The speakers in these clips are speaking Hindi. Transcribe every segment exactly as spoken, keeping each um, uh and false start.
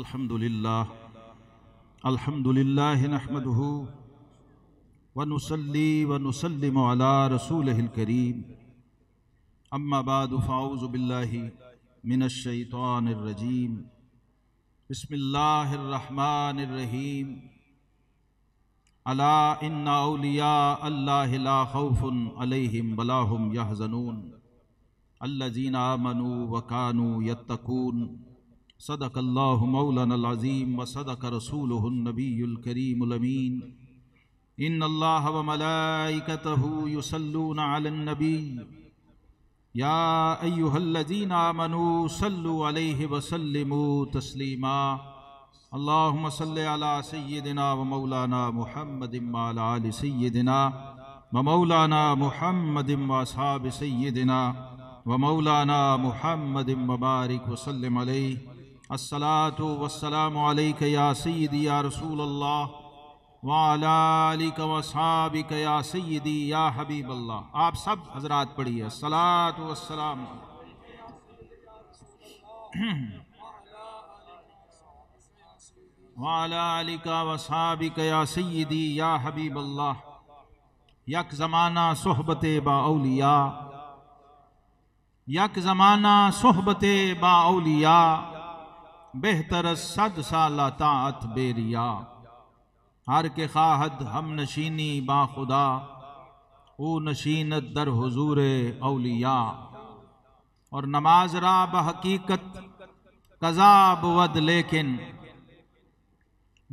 अल्हम्दुलिल्लाह अल्हम्दुलिल्लाह नहमदुहु व नुसल्ली व नुसल्लिमु अला रसूलिहिल करीम अम्मा बाद फ़ाऊज़ु बिल्लाहि मिनश शैतानिर रजीम बिस्मिल्लाहिर रहमानिर रहीम अला इन्ना औलिया अल्लाहि ला खौफुन अलैहिम वला हुम यहज़नून अल्लज़ीना आमनू व कानू यत्तकून सदक़ल्लाहु मौलाना अज़ीम व सदक़ रसूलुहु नबीयुल करीमुल अमीन इन्नल्लाह व मलाइकतहु युसल्लूना अलन नबी या अय्युहल्लज़ीना आमनू सल्लु अलैहि व सल्लिमू तस्लीमा अल्लाहुम्मा सल्लि अला सय्यिदिना व मौलाना मुहम्मदिन व अला आलि सय्यिदिना व मौलाना मुहम्मदिन व असहाबि सय्यिदिना व मौलाना मुहम्मदिन व बारिक व सल्लिम अलैहि अस्सलातु वस्सलामु अलैका या सय्यिदी या रसूलल्लाह व अला आलिका व असहाबिका या सय्यिदी या हबीबल्लाह। आप सब हजरात पढ़िए अस्सलातु वस्सलाम। वाला अलिका वसाबिका या सय्यदी या हबीबल्लाह। यक ज़माना सोहबते बा औलिया, यक ज़माना सोहबते बा औलिया, बेहतर सद साला ताअत बेरिया। हर के खाहद हम नशीनी बा खुदा, ओ नशीनत दर हुजूरे औलिया। और नमाज रा बहकीकत कज़ा बुवद, लेकिन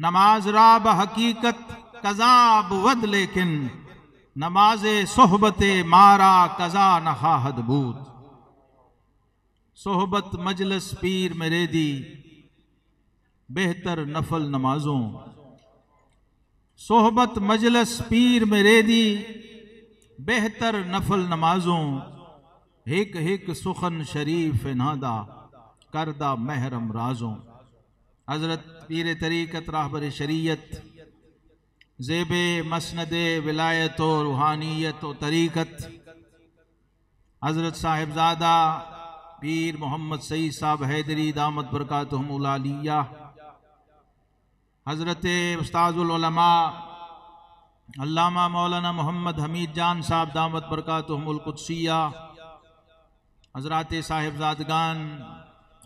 नमाज राब हकीकत कजाब वद, लेकिन नमाज सोहबते मारा कजा नहाहद बूद। सोहबत मजलस पीर मेरे दी बेहतर नफल नमाजों, सोहबत मजलस पीर मेरे दी बेहतर नफल नमाजों। हिक हिक सुखन शरीफ नादा करदा महरम राजों। हज़रत पीर तरीक़त राहबर शरीयत ज़ेब मसनद विलायत व रूहानियत व तरीक़त हज़रत साहिबजादा पीर मोहम्मद सईद साहब हैदरी दामत बरकातहुम उलालिया, हज़रत उस्तादुल उलमा अल्लामा मौलाना मोहम्मद हमीद जान साहब दामत बरकातहुम उल कुदसिया, हज़रात साहिबजादगान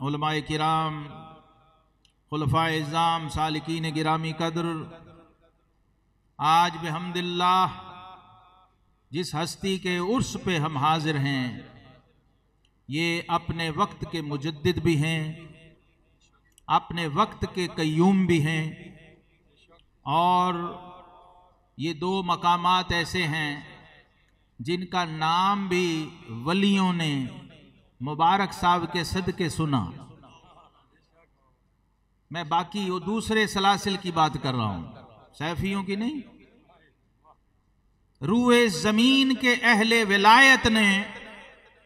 उलमाए किराम खुलफाए इज़्ज़ाम सालिकीन गिरामी कदर। आज बिहम्दिल्लाह जिस हस्ती के उर्स पे हम हाजिर हैं, ये अपने वक्त के मुजद्दिद भी हैं, अपने वक्त के कय्यूम भी हैं, और ये दो मकामात ऐसे हैं जिनका नाम भी वलियों ने मुबारक साहब के सदके सुना। मैं बाकी वो दूसरे सलासिल की बात कर रहा हूं, सैफियों की नहीं। रूए जमीन के अहले विलायत ने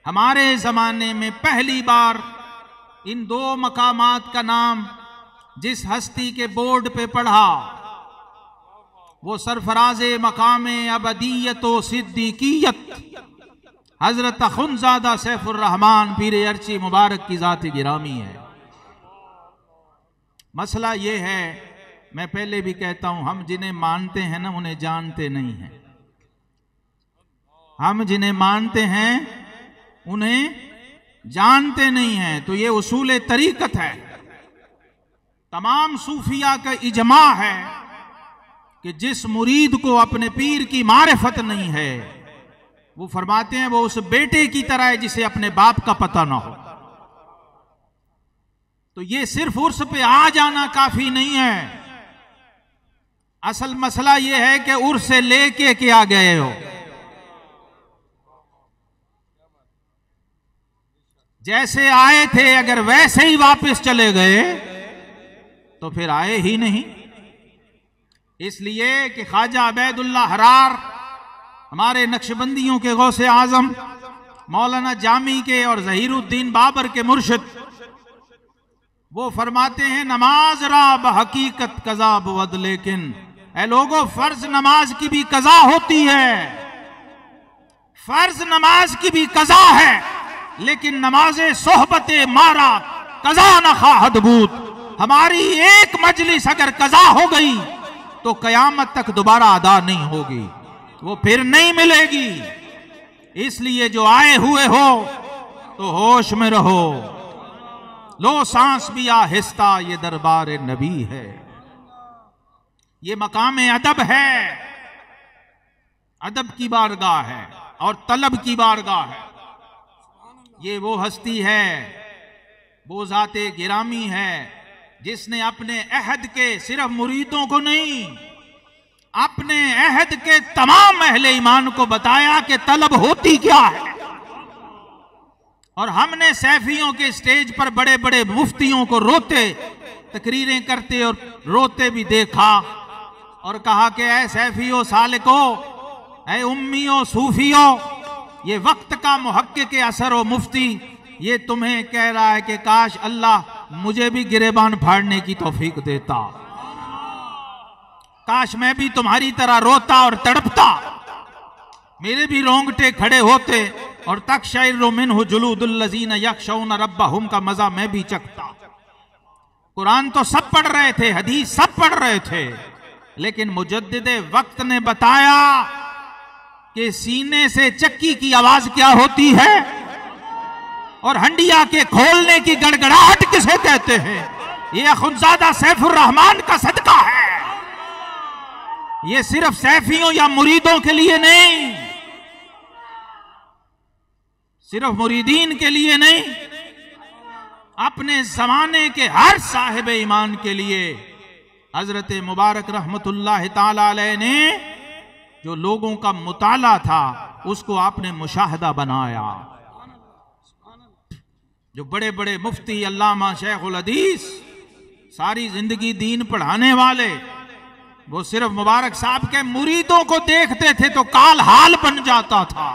हमारे जमाने में पहली बार इन दो मकामात का नाम जिस हस्ती के बोर्ड पे पढ़ा, वो सरफराजे मकाम अबदियत व सिद्दीकियत हजरत खुनज़ादा सैफुर्रहमान पीर अर्ची मुबारक की ज़ात गिरामी है। मसला ये है, मैं पहले भी कहता हूं, हम जिन्हें मानते हैं ना उन्हें जानते नहीं हैं, हम जिन्हें मानते हैं उन्हें जानते नहीं हैं। तो ये उसूल तरीकत है, तमाम सूफिया का इजमा है कि जिस मुरीद को अपने पीर की मारिफत नहीं है, वो फरमाते हैं वो उस बेटे की तरह है जिसे अपने बाप का पता ना हो। तो ये सिर्फ उर्स पे आ जाना काफी नहीं है, असल मसला ये है कि उर्स से लेके क्या गए हो। जैसे आए थे अगर वैसे ही वापस चले गए तो फिर आए ही नहीं। इसलिए कि ख्वाजा अबैदुल्लाह हरार हमारे नक्शबंदियों के गौसे आजम मौलाना जामी के और ज़हीरुद्दीन बाबर के मुर्शिद, वो फरमाते हैं नमाज राब हकीकत कज़ा बवद, लेकिन ऐ लोगों फर्ज नमाज की भी कज़ा होती है, फर्ज नमाज की भी कज़ा है, लेकिन नमाज सोहबत मारा कज़ा न खाहदबूत। हमारी एक मजलिस अगर कजा हो गई तो कयामत तक दोबारा अदा नहीं होगी, वो फिर नहीं मिलेगी। इसलिए जो आए हुए हो तो होश में रहो, लो सांस भी आहिस्ता, ये दरबार नबी है, ये मकाम अदब है, अदब की बारगाह है और तलब की बारगाह है। ये वो हस्ती है, वो जाते गिरामी है जिसने अपने अहद के सिर्फ मुरीदों को नहीं, अपने अहद के तमाम अहले ईमान को बताया कि तलब होती क्या है। और हमने सैफियों के स्टेज पर बड़े बड़े मुफ्तियों को रोते, तकरीरें करते और रोते भी देखा और कहा कि ऐ सैफियों, सालिको, ऐ उम्मियों, सूफियों, ये वक्त का मुहक्किक असर व मुफ्ती ये तुम्हें कह रहा है कि काश अल्लाह मुझे भी गिरेबान फाड़ने की तौफीक देता, काश मैं भी तुम्हारी तरह रोता और तड़पता, मेरे भी रोंगटे खड़े होते और तकशइर्रु मिन्हु जुलूदुल्लज़ीन यख्शौन रब्बहुम का मजा मैं भी चखता। कुरान तो सब पढ़ रहे थे, हदीस सब पढ़ रहे थे, लेकिन मुजद्दिदे वक्त ने बताया कि सीने से चक्की की आवाज क्या होती है और हंडिया के खोलने की गड़गड़ाहट किसे कहते हैं। यह खुदजादा सैफुर्रहमान का सदका है। यह सिर्फ सैफियों या मुरीदों के लिए नहीं, सिर्फ मुरीदीन के लिए नहीं, अपने जमाने के हर साहिब ईमान के लिए हजरत मुबारक रहमतुल्लाह ताला अलैह ने जो लोगों का मुताला था उसको आपने मुशाहदा बनाया। जो बड़े बड़े मुफ्ती, अल्लामा, शेखुल हदीस, सारी जिंदगी दीन पढ़ाने वाले, वो सिर्फ मुबारक साहब के मुरीदों को देखते थे तो काल हाल बन जाता था।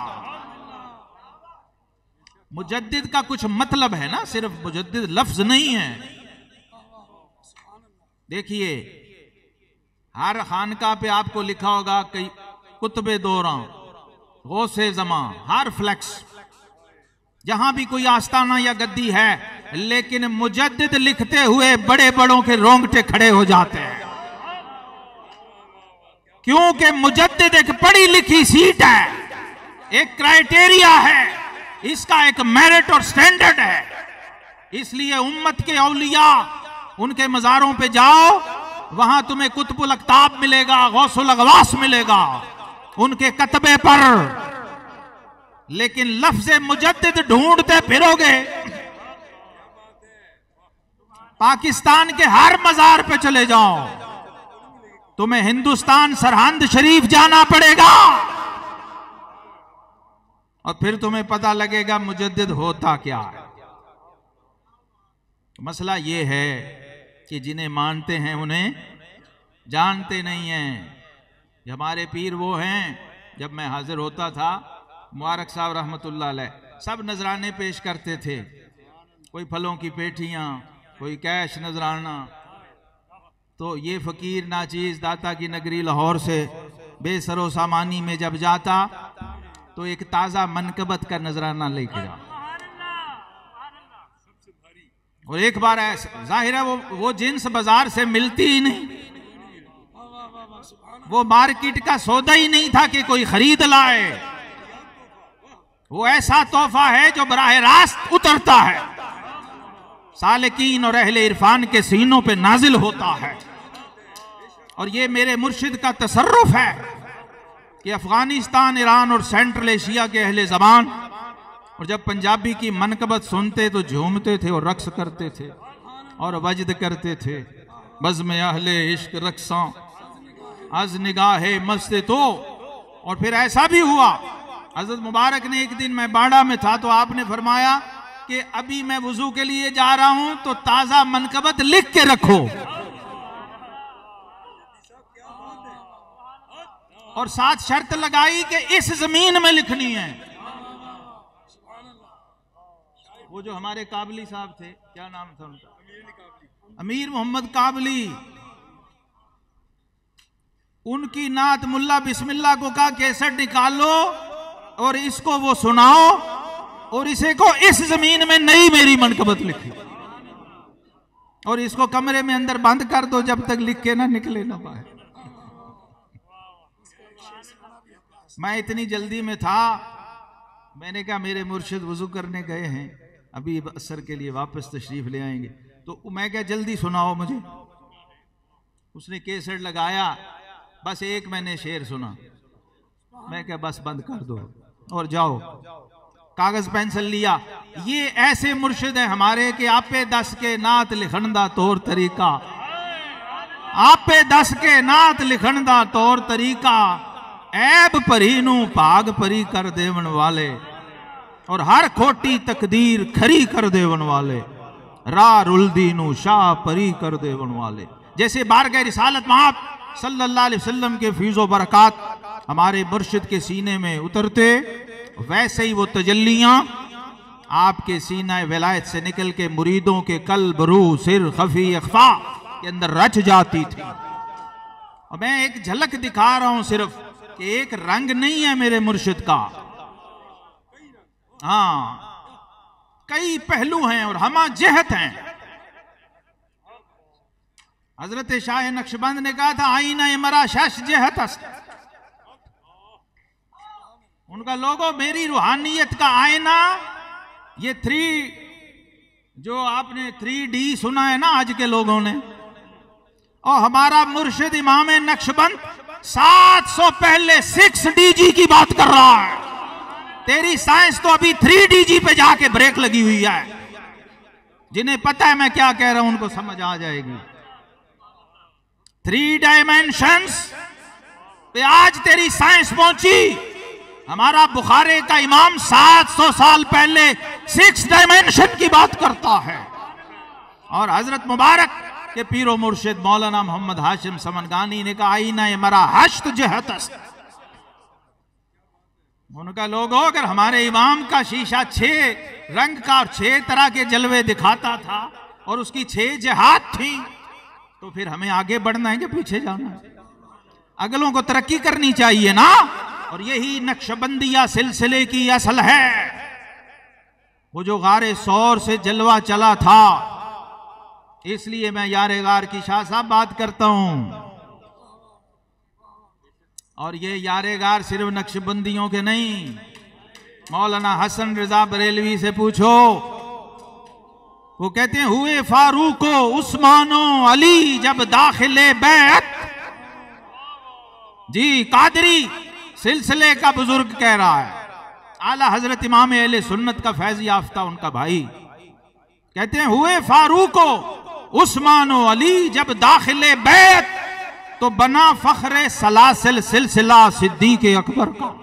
मुजद्दिद का कुछ मतलब है ना, सिर्फ मुजद्दिद लफ्ज नहीं है। देखिए हर खानका पे आपको लिखा होगा कई कुतबे दौरा, गौसे जमा, हर फ्लैक्स, जहां भी कोई आस्ताना या गद्दी है, लेकिन मुजद्दिद लिखते हुए बड़े बड़ों के रोंगटे खड़े हो जाते हैं, क्योंकि मुजद्दिद एक पढ़ी लिखी सीट है, एक क्राइटेरिया है, इसका एक मेरिट और स्टैंडर्ड है। इसलिए उम्मत के औलिया, उनके मज़ारों पे जाओ, वहां तुम्हें कुतुबुल अक्ताब मिलेगा, गौसुल अगवास मिलेगा, उनके कतबे पर। लेकिन लफ्ज़े मुजद्दिद ढूंढते फिरोगे, पाकिस्तान के हर मजार पे चले जाओ, तुम्हें हिंदुस्तान सरहंद शरीफ जाना पड़ेगा और फिर तुम्हें पता लगेगा मुजद्दिद होता क्या है। मसला यह है कि जिन्हें मानते हैं उन्हें जानते नहीं हैं। हमारे पीर वो हैं, जब मैं हाजिर होता था मुबारक साहब रहमतुल्लाह अलैह सब नजराने पेश करते थे, कोई फलों की पेटियां, कोई कैश नजराना। तो ये फकीर नाचीज दाता की नगरी लाहौर से बेसरो सामानी में जब जाता तो एक ताज़ा मनकबत का नजराना लेके जाता। और एक बार ऐसा जाहिर है वो वो जिन्स बाजार से मिलती ही नहीं, वो मार्केट का सौदा ही नहीं था कि कोई खरीद लाए। वो ऐसा तोहफा है जो बराह रास्त उतरता है, सालिकीन और अहले इरफान के सीनों पे नाजिल होता है। और ये मेरे मुर्शिद का तसर्रुफ है कि अफगानिस्तान, ईरान और सेंट्रल एशिया के अहले ज़बान और जब पंजाबी की मनकबत सुनते तो झूमते थे और रक्स करते थे और वजद करते थे, बज़्म अहले इश्क रक्सा अज़ निगाहे मस्त। तो और फिर ऐसा भी हुआ, हजरत मुबारक ने एक दिन, मैं बाड़ा में था, तो आपने फरमाया कि अभी मैं वुजू के लिए जा रहा हूं तो ताजा मनकबत लिख के रखो। और साथ शर्त लगाई कि इस जमीन में लिखनी है। वो जो हमारे काबली साहब थे, क्या नाम था उनका, अमीर मोहम्मद काबली, उनकी नात मुल्ला बिस्मिल्लाह को कहा कैसेट निकालो और इसको वो सुनाओ और इसे को इस जमीन में नई मेरी मनकबत लिखी। और इसको कमरे में अंदर बंद कर दो जब तक लिख के ना निकले ना बाहर। मैं इतनी जल्दी में था, मैंने कहा मेरे मुर्शिद वजू करने गए हैं, अभी असर के लिए वापस तशरीफ ले आएंगे, तो मैं क्या जल्दी सुनाओ मुझे। उसने कैसेट लगाया, बस एक मैंने शेर सुना, मैं क्या बस बंद कर दो और जाओ। कागज पेंसिल लिया। ये ऐसे मुर्शिद हैं हमारे कि आपे दस के नात लिखण दा तौर तरीका, आपे दस के नात लिखण दा तौर तरीका, ऐब परी नू भाग परी कर देवन वाले, और हर खोटी तकदीर खरी कर देवन वाले, राह रुलदी नू शाह परी कर देवन वाले। जैसे बारगाह रिसालत माप सल्लल्लाहु अलैहि वसल्लम के फीज़ो बरक़ात हमारे मुर्शिद के सीने में उतरते, वैसे ही वो तजल्लियाँ आपके सीना विलायत से निकल के मुरीदों के कल्ब रूह सिर खफी अख्फा के अंदर रच जाती थी। और मैं एक झलक दिखा रहा हूँ सिर्फ कि एक रंग नहीं है मेरे मुर्शिद का, हाँ कई पहलू हैं और हमा जहत हैं। हजरत शाह नक्शबंद ने कहा था आईना मरा शश जहत अस्त, उनका लोगों मेरी रूहानियत का आईना ये थ्री, जो आपने थ्री डी सुना है ना आज के लोगों ने, और हमारा मुर्शिद इमाम नक्शबंद सात सौ पहले सिक्स डी जी की बात कर रहा है। तेरी साइंस तो अभी थ्री डी जी पे जाके ब्रेक लगी हुई है। जिन्हें पता है मैं क्या कह रहा हूं उनको समझ आ जाएगी। थ्री डायमेंशंस पे आज तेरी साइंस पहुंची, हमारा बुखारे का इमाम सात सौ साल पहले सिक्स डायमेंशन की बात करता है। और हजरत मुबारक के पीरो मुर्शिद मौलाना मोहम्मद हाशिम समनगानी ने कहा आईना मरा हश्त जहत अस्त, उनका लोगों अगर हमारे इमाम का शीशा छह रंग का और छह तरह के जलवे दिखाता था और उसकी छह जहात थी, तो फिर हमें आगे बढ़ना है कि पीछे जाना है? अगलों को तरक्की करनी चाहिए ना। और यही नक्शबंदिया सिलसिले की असल है। वो जो गारे सौर से जलवा चला था, इसलिए मैं यारे गार की शाह साहब बात करता हूं। और ये यारे गार सिर्फ नक्शबंदियों के नहीं, मौलाना हसन रजा बरेलवी से पूछो, वो कहते हैं हुए फारूक उस्मानो अली जब दाखिले बैत। जी कादरी सिलसिले का बुजुर्ग कह रहा है, आला हजरत इमाम अहले सुन्नत का फैज याफ्ता उनका भाई, कहते हैं हुए फारूक उस्मानो अली जब दाखिले बैत, तो बना फखरे सलासिल सिलसिला सिद्दीक अकबर का।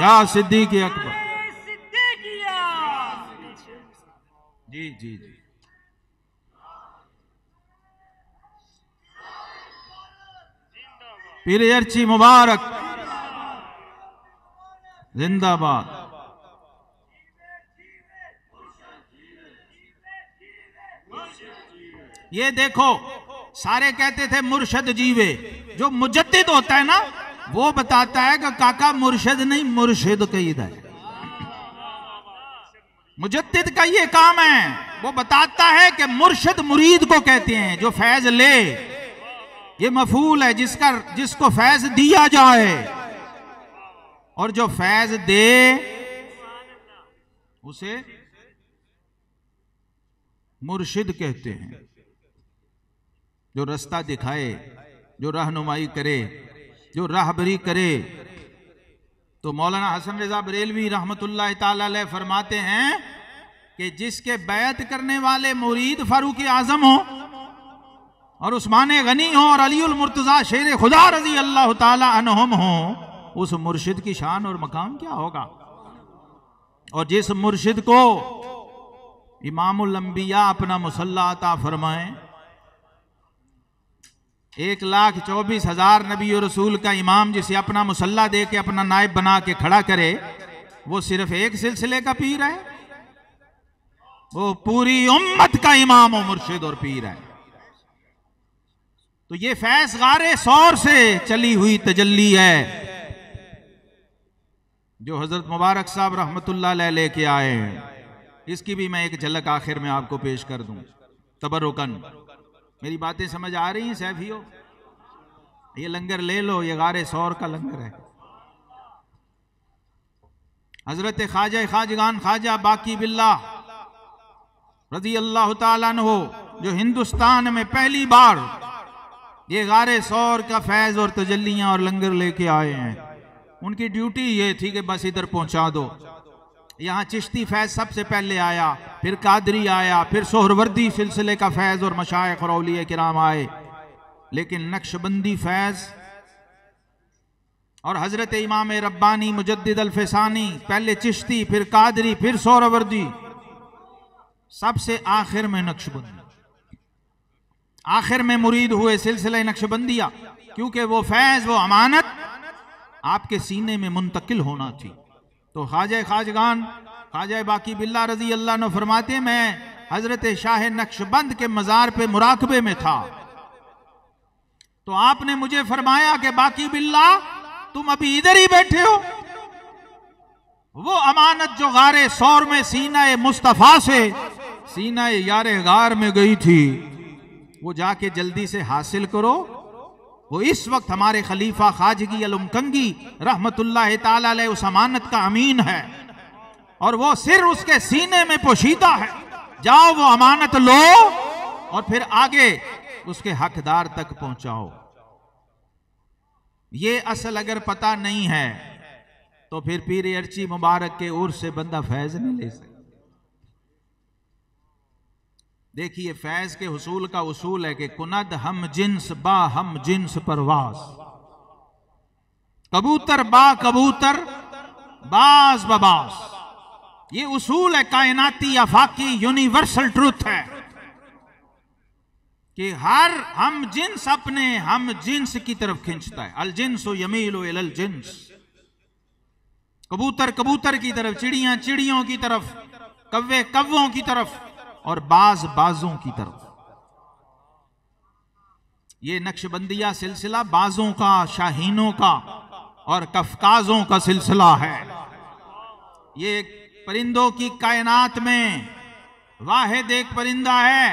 या सिद्दीक अकबर जी जी जी। पीर अर्ची मुबारक जिंदाबाद। ये देखो, सारे कहते थे मुर्शद जीवे, जो मुजद्दिद होता है ना वो बताता है कि काका मुर्शिद नहीं मुर्शिद कईद है। मुजद्दिद का ये काम है, वो बताता है कि मुर्शिद मुरीद को कहते हैं जो फैज ले। ये मफूल है जिसका, जिसको फैज दिया जाए, और जो फैज दे उसे मुर्शिद कहते हैं। जो रास्ता दिखाए, जो रहनुमाई करे, जो राहबरी करे। तो मौलाना हसन रजा बरेलवी रहमतुल्लाह ताला अलैह फरमाते हैं कि जिसके बैत करने वाले मुरीद फारूक आजम हो और उस्मान गनी हो और अली उल मुर्तजा शेर खुदा रजी अल्लाह ताला अन्हुम हो, उस मुर्शिद की शान और मकाम क्या होगा। और जिस मुर्शिद को इमामुल अंबिया अपना मुसल्ला अता फरमाए, एक लाख चौबीस हजार नबी और रसूल का इमाम जिसे अपना मुसल्ला दे के अपना नायब बना के खड़ा करे, वो सिर्फ एक सिलसिले का पीर है, वो पूरी उम्मत का इमाम और मुर्शिद और पीर है। तो ये फैज गारे सौर से चली हुई तजल्ली है। जो हज़रत मुबारक साहब रहमतुल्लाह अलैह लेके आए हैं, इसकी भी मैं एक झलक आखिर में आपको पेश कर दूं तबरुकन। मेरी बातें समझ आ रही हैं सैफियो? ये लंगर ले लो, ये गारे सौर का लंगर है। हजरत ख्वाजा ख्वाजगान ख्वाजा बाकी बिल्ला रजी अल्लाह ताला अन्हु, जो हिंदुस्तान में पहली बार ये गारे सौर का फैज़ और तजल्लियाँ और लंगर लेके आए हैं, उनकी ड्यूटी ये थी कि बस इधर पहुंचा दो। यहाँ चिश्ती फैज़ सबसे पहले आया, फिर कादरी आया, फिर सोहरवर्दी सिलसिले का फैज़ और मशाइख और औलिया किराम आए, लेकिन नक्शबंदी फैज़ और हजरत इमाम रब्बानी मुजद्दिद अल्फसानी, पहले चिश्ती, फिर कादरी, फिर सोहरवर्दी, सबसे आखिर में नक्शबंदी, आखिर में मुरीद हुए सिलसिले नक्शबंदिया, क्योंकि वो फैज़ वो अमानत आपके सीने में मुंतकिल होना थी। तो ख्वाजा ख्वाजगान ख्वाजा बाकी बिल्ला रजी अल्लाह ने फरमाते, मैं हजरत शाह नक्शबंद के मज़ार पे मुराकबे में था, तो आपने मुझे फरमाया कि बाकी बिल्ला तुम अभी इधर ही बैठे हो, वो अमानत जो गारे सौर में सीनाए मुस्तफ़ा से सीनाए यारे गार में गई थी, वो जाके जल्दी से हासिल करो। वो इस वक्त हमारे खलीफा खाजगी अलमकंगी रहमतुल्लाह ताला अलैह उस अमानत का अमीन है, और वो सिर उसके सीने में पोशीदा है। जाओ वो अमानत लो और फिर आगे उसके हकदार तक पहुंचाओ। ये असल अगर पता नहीं है तो फिर पीर अर्ची मुबारक के उर्स से बंदा फैज नहीं ले सकता। देखिए फैज के हुसूल का उसूल है कि कुनद हम जिन्स बा हम जिन्स परवास, कबूतर बा कबूतर, बास बबास। ये उसूल है कायनाती आफाकी यूनिवर्सल ट्रूथ है कि हर हम जिन्स अपने हम जिन्स की तरफ खींचता है। अल जिन्सो यमीलो इलल जिन्स, कबूतर कबूतर की तरफ, चिड़ियां चिड़ियों की तरफ, कव्वे कव्वों की तरफ, और बाज बाजों की तरफ। ये नक्शबंदिया सिलसिला बाजों का, शाहीनों का और कफकाजों का सिलसिला है। ये परिंदों की कायनात में वाहिद एक परिंदा है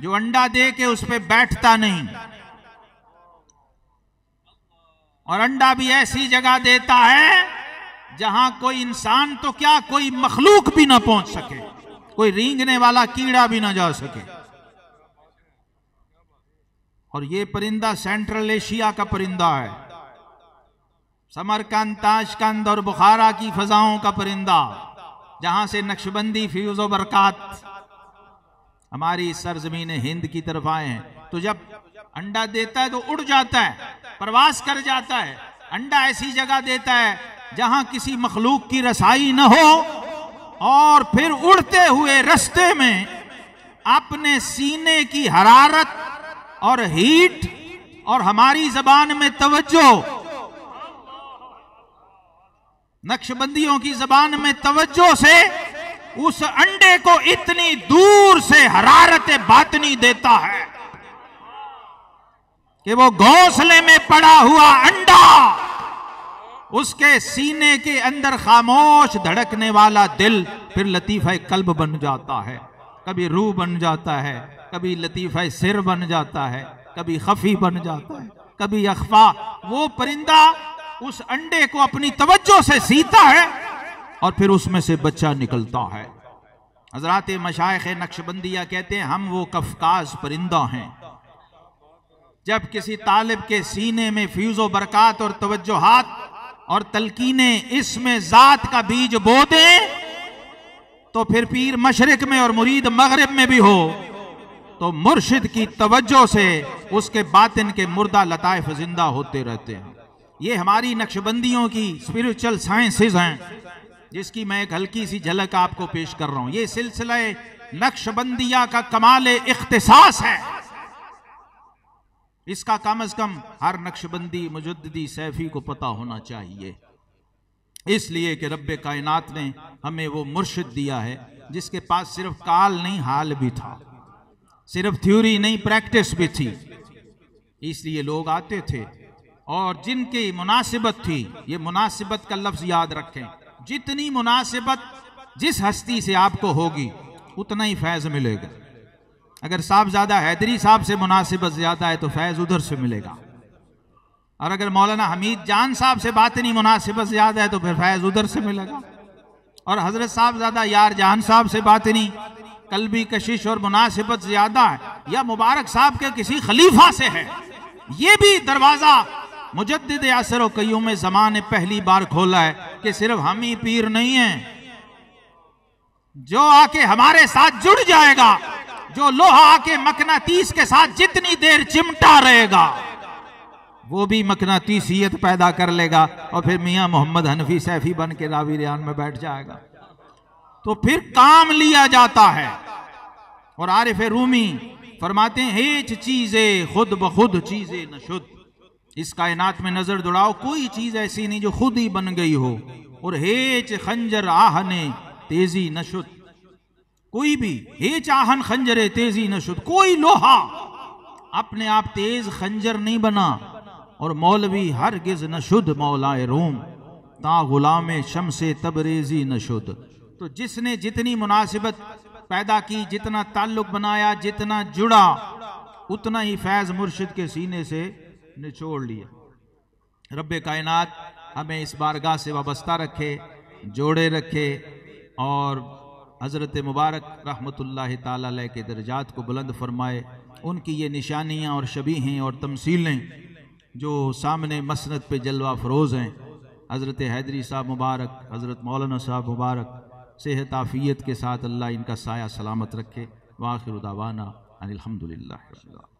जो अंडा दे के उस पर बैठता नहीं, और अंडा भी ऐसी जगह देता है जहां कोई इंसान तो क्या कोई मखलूक भी ना पहुंच सके, कोई रेंगने वाला कीड़ा भी ना जा सके। और ये परिंदा सेंट्रल एशिया का परिंदा है, समरकंद, ताशकंद और बुखारा की फजाओं का परिंदा, जहां से नक्शबंदी फ्यूज और बरकत हमारी सरजमीन हिंद की तरफ आए हैं। तो जब अंडा देता है तो उड़ जाता है, प्रवास कर जाता है। अंडा ऐसी जगह देता है जहां किसी मखलूक की रसाई न हो, और फिर उड़ते हुए रास्ते में अपने सीने की हरारत और हीट और हमारी जबान में तवज्जो, नक्शबंदियों की जबान में तवज्जो से उस अंडे को इतनी दूर से हरारत बातनी देता है कि वो घोंसले में पड़ा हुआ अंडा उसके सीने के अंदर खामोश धड़कने वाला दिल फिर लतीफा कल्ब बन जाता है, कभी रूह बन जाता है, कभी लतीफा सिर बन जाता है, कभी खफी बन जाता है, कभी अखफा। वो परिंदा उस अंडे को अपनी तवज्जो से सीता है और फिर उसमें से बच्चा निकलता है। हजरात मशाइख नक्शबंदिया कहते हैं, हम वो कफकाज परिंदा हैं। जब किसी तालिब के सीने में फ्यूज़ो बरकात और तवज्जोहात और तलकीने इसमें जात का बीज बो दें, तो फिर पीर मशरिक में और मुरीद मगरिब में भी हो, तो मुर्शिद की तवज्जो से उसके बातिन के मुर्दा लताइफ जिंदा होते रहते हैं। ये हमारी नक्शबंदियों की स्पिरिचुअल साइंसेज हैं, जिसकी मैं एक हल्की सी झलक आपको पेश कर रहा हूं। ये सिलसिला नक्शबंदिया का कमाल इख्तिसास है, इसका कम अज कम हर नक्शबंदी मुजद्दिदी सैफी को पता होना चाहिए, इसलिए कि रब्बे कायनात ने हमें वो मुर्शिद दिया है जिसके पास सिर्फ काल नहीं हाल भी था, सिर्फ थ्योरी नहीं प्रैक्टिस भी थी। इसलिए लोग आते थे और जिनकी मुनासिबत थी, ये मुनासिबत का लफ्ज याद रखें, जितनी मुनासिबत जिस हस्ती से आपको होगी उतना ही फैज मिलेगा। अगर साहबजादा हैदरी साहब से मुनासिबत ज्यादा है तो फैज उधर से मिलेगा, और अगर मौलाना हमीद जान साहब से बातनी मुनासिबत ज्यादा है तो फिर फैज उधर से मिलेगा, और हजरत साहबजादा यार जहान साहब से बातनी कल्बी कशिश और मुनासिबत ज्यादा है, या मुबारक साहब के किसी खलीफा से है, ये भी दरवाजा मुजद्दिद असर व क़य्यूम ज़मान ने पहली बार खोला है कि सिर्फ हम ही पीर नहीं है। जो आके हमारे साथ जुड़ जाएगा, जो लोहा आके मकनातीस के साथ जितनी देर चिमटा रहेगा वो भी मकनातीसियत पैदा कर लेगा और फिर मियां मोहम्मद हनफी सैफी बन के रावी रियान में बैठ जाएगा। तो फिर काम लिया जाता है। और आरिफ रूमी फरमाते हैं, हेच चीजें खुद ब खुद चीजें नशुद, इस कायनात में नजर दौड़ाओ कोई चीज ऐसी नहीं जो खुद ही बन गई हो, और हेच खंजर आहने तेजी नशुद, कोई भी हेच आहन खंजरे तेजी नशुद, कोई लोहा अपने आप तेज खंजर नहीं बना। और मौलवी हरगिज नशुद मौलाए रोम ता गुलामे शम्से तबरेजी नशुद। तो जिसने जितनी मुनासिबत पैदा की, जितना ताल्लुक बनाया, जितना जुड़ा, उतना ही फैज मुर्शिद के सीने से निचोड़ लिया। रब्बे कायनात हमें इस बारगाह से वाबस्ता रखे, जोड़े रखे, और हज़रत मुबारक रहमतुल्लाह ताला अलैह के दर्जात को बुलंद फरमाए। उनकी ये निशानियाँ और शबीहें और तमसीलें जो सामने मसनद पे जलवा फरोज़ हैं, हज़रत हैदरी साहब मुबारक, हज़रत मौलाना साहब मुबारक, सेहत आफियत के साथ अल्लाह इनका साया सलामत रखे। वाखिर दावाना अनिल हम्दुलिल्लाह।